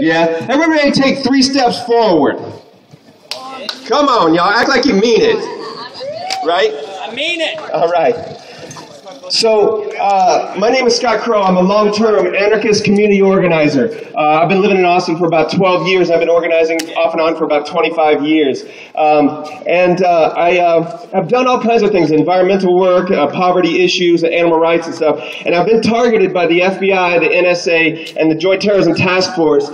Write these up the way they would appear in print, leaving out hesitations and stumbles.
Yeah, everybody take 3 steps forward. Come on, y'all, act like you mean it, right? I mean it. All right. So, my name is Scott Crow. I'm a long-term anarchist community organizer. I've been living in Austin for about 12 years. I've been organizing off and on for about 25 years. I've done all kinds of things, environmental work, poverty issues, animal rights and stuff. And I've been targeted by the FBI, the NSA, and the Joint Terrorism Task Force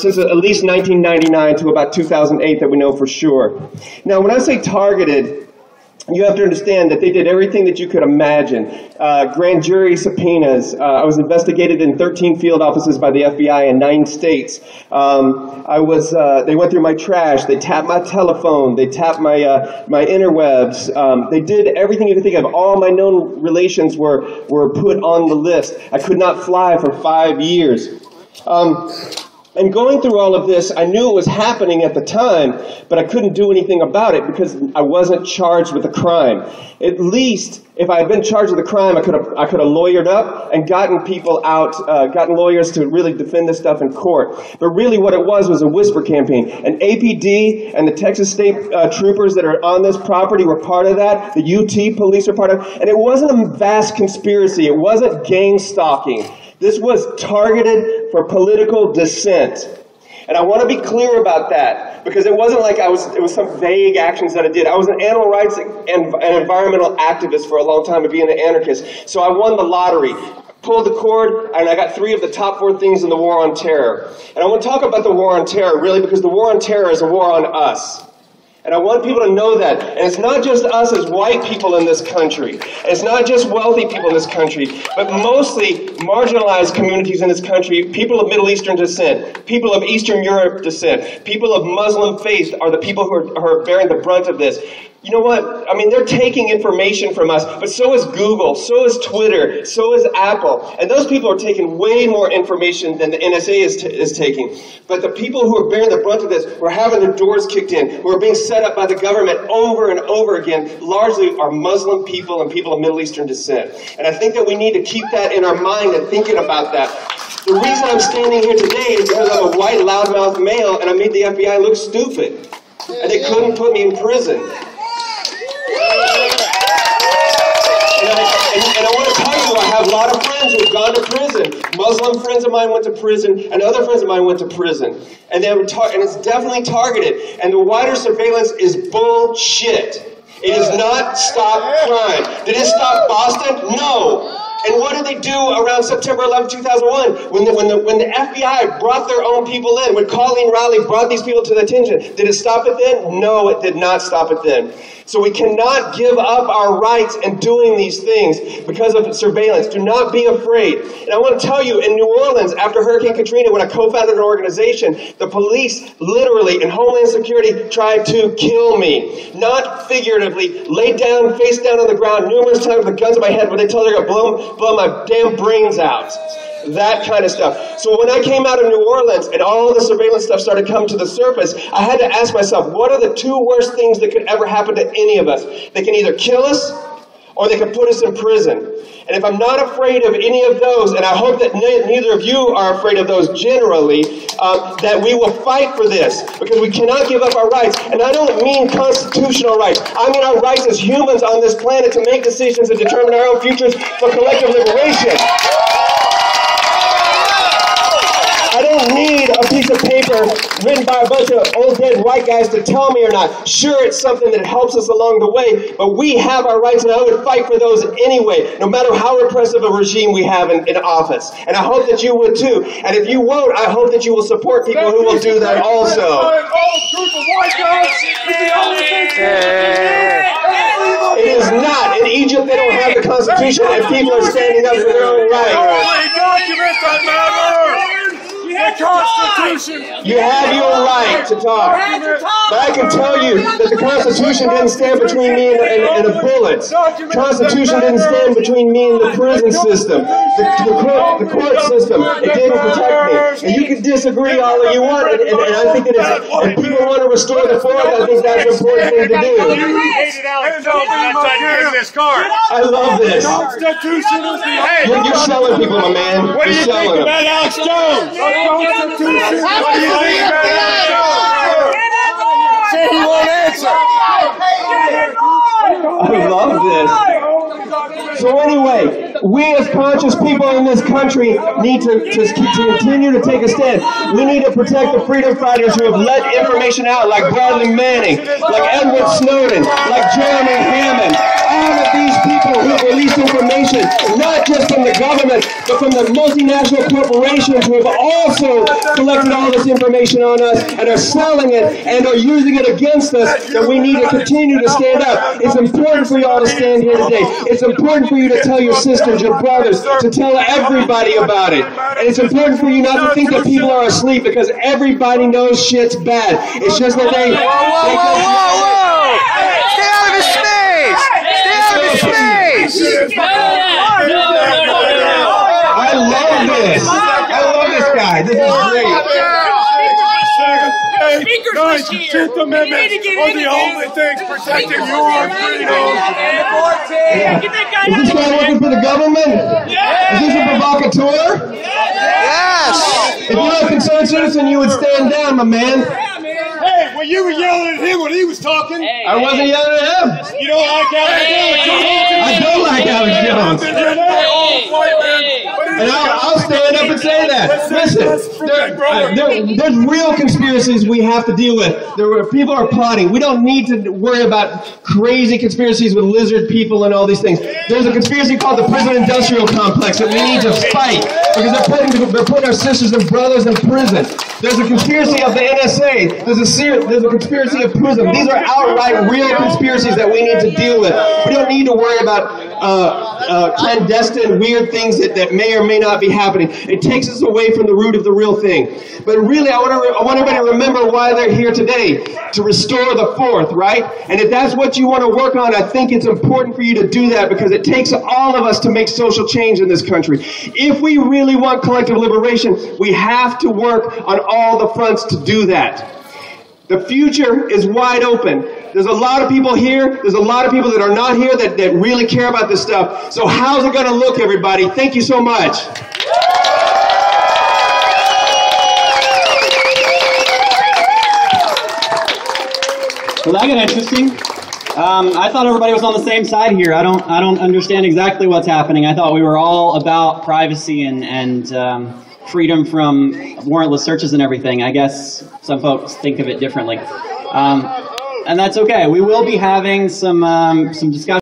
since at least 1999 to about 2008 that we know for sure. Now, when I say targeted, you have to understand that they did everything that you could imagine. Grand jury subpoenas. I was investigated in 13 field offices by the FBI in 9 states. They went through my trash. They tapped my telephone. They tapped my my interwebs. They did everything you could think of. All my known relations were put on the list. I could not fly for 5 years. And going through all of this, I knew it was happening at the time, but I couldn't do anything about it because I wasn't charged with a crime. At least, if I had been charged with a crime, I could have lawyered up and gotten people out, gotten lawyers to really defend this stuff in court. But really what it was a whisper campaign. And APD and the Texas State Troopers that are on this property were part of that. The UT police were part of it. And it wasn't a vast conspiracy. It wasn't gang stalking. This was targeted for political dissent. And I want to be clear about that, because it wasn't like it was some vague actions that I did. I was an animal rights and an environmental activist for a long time, and being an anarchist. So I won the lottery, pulled the cord, and I got 3 of the top 4 things in the war on terror. And I want to talk about the war on terror, really, because the war on terror is a war on us. And I want people to know that. And it's not just us as white people in this country. It's not just wealthy people in this country, but mostly marginalized communities in this country, people of Middle Eastern descent, people of Eastern Europe descent, people of Muslim faith are the people who are bearing the brunt of this. You know what? I mean, they're taking information from us, but so is Google, so is Twitter, so is Apple. And those people are taking way more information than the NSA is taking. But the people who are bearing the brunt of this, who are having their doors kicked in, who are being set up by the government over and over again, largely are Muslim people and people of Middle Eastern descent. And I think that we need to keep that in our mind and thinking about that. The reason I'm standing here today is because I'm a white loudmouth male and I made the FBI look stupid. And they couldn't put me in prison. And I want to tell you, I have a lot of friends who have gone to prison. Muslim friends of mine went to prison, and other friends of mine went to prison. And it's definitely targeted. And the wider surveillance is bullshit. It does not stop crime. Did it stop Boston? No. And what did they do around September 11, 2001? When the FBI brought their own people in, when Colleen Riley brought these people to the attention, did it stop it then? No, it did not stop it then. So we cannot give up our rights in doing these things because of surveillance. Do not be afraid. And I want to tell you, in New Orleans, after Hurricane Katrina, when I co-founded an organization, the police literally and Homeland Security tried to kill me. Not figuratively, laid down, face down on the ground, numerous times with the guns in my head, when they told me I got blow my damn brains out. That kind of stuff. So when I came out of New Orleans and all the surveillance stuff started coming to the surface, I had to ask myself, what are the 2 worst things that could ever happen to any of us? They can either kill us or they can put us in prison. And if I'm not afraid of any of those, and I hope that neither of you are afraid of those generally, that we will fight for this, because we cannot give up our rights. And I don't mean constitutional rights. I mean our rights as humans on this planet to make decisions and determine our own futures for collective liberation. I don't need a piece of paper written by a bunch of old dead white guys to tell me or not. Sure, it's something that helps us along the way, but we have our rights, and I would fight for those anyway, no matter how repressive a regime we have in office. And I hope that you would too. And if you won't, I hope that you will support people who will do that also. It is not. In Egypt, they don't have the Constitution, and people are standing up for their own rights. The Constitution. You have your right to talk. But I can tell you that the Constitution didn't stand between me and the bullets. The Constitution didn't stand between me and the prison system, the court system. It didn't protect me. And you can disagree all that you want, and I think that if people want to restore the 4th, I think that's an important thing to do. I love this. You're selling people, my man. What do you think about Alex Jones? Constitution He won't answer. I love this. So anyway, we as conscious people in this country need to continue to take a stand. We need to protect the freedom fighters who have let information out, like Bradley Manning, like Edward Snowden, like Jeremy Hammond. All of these people who released information, not just from the government, but from the multinational corporations who have also collected all this information on us and are selling it and are using it against us, that we need to continue to stand up. It's important for you all to stand here today. It's important for you to tell your sister, your brothers, to tell everybody about it. And it's important for you not to think that people are asleep, because everybody knows shit's bad. It's just that they... Whoa! Stay out of his space! Stay out of his space! I love this. I love this guy. This is great. Fifth Amendment are the only things protecting your freedom. Yeah. Is this guy working for the government? Yeah. Is this a provocateur? Yeah. Yes! If you're a concerned citizen, you would stand down, my man. Yeah, man. Hey, well, you were yelling at him when he was talking. Hey, I wasn't yelling at him. You don't like Alex Jones? I don't like Alex Jones. And I'll stand up and say that. Listen, there's real conspiracies we have to deal with. People are plotting. We don't need to worry about crazy conspiracies with lizard people and all these things. There's a conspiracy called the prison industrial complex that we need to fight, because they're putting our sisters and brothers in prison. There's a conspiracy of the NSA. There's a conspiracy of PRISM. These are outright real conspiracies that we need to deal with. We don't need to worry about clandestine weird things that may or may not be happening. It takes us away from the root of the real thing. But really, I want everybody to remember why they're here today, to restore the 4th, right? And if that's what you want to work on, I think it's important for you to do that, because it takes all of us to make social change in this country. If we really want collective liberation, we have to work on all the fronts to do that. The future is wide open. There's a lot of people here. There's a lot of people that are not here that really care about this stuff. So how's it going to look, everybody? Thank you so much. Well, that got interesting. I thought everybody was on the same side here. I don't understand exactly what's happening. I thought we were all about privacy and freedom from warrantless searches and everything. I guess some folks think of it differently. And that's okay. We will be having some discussion.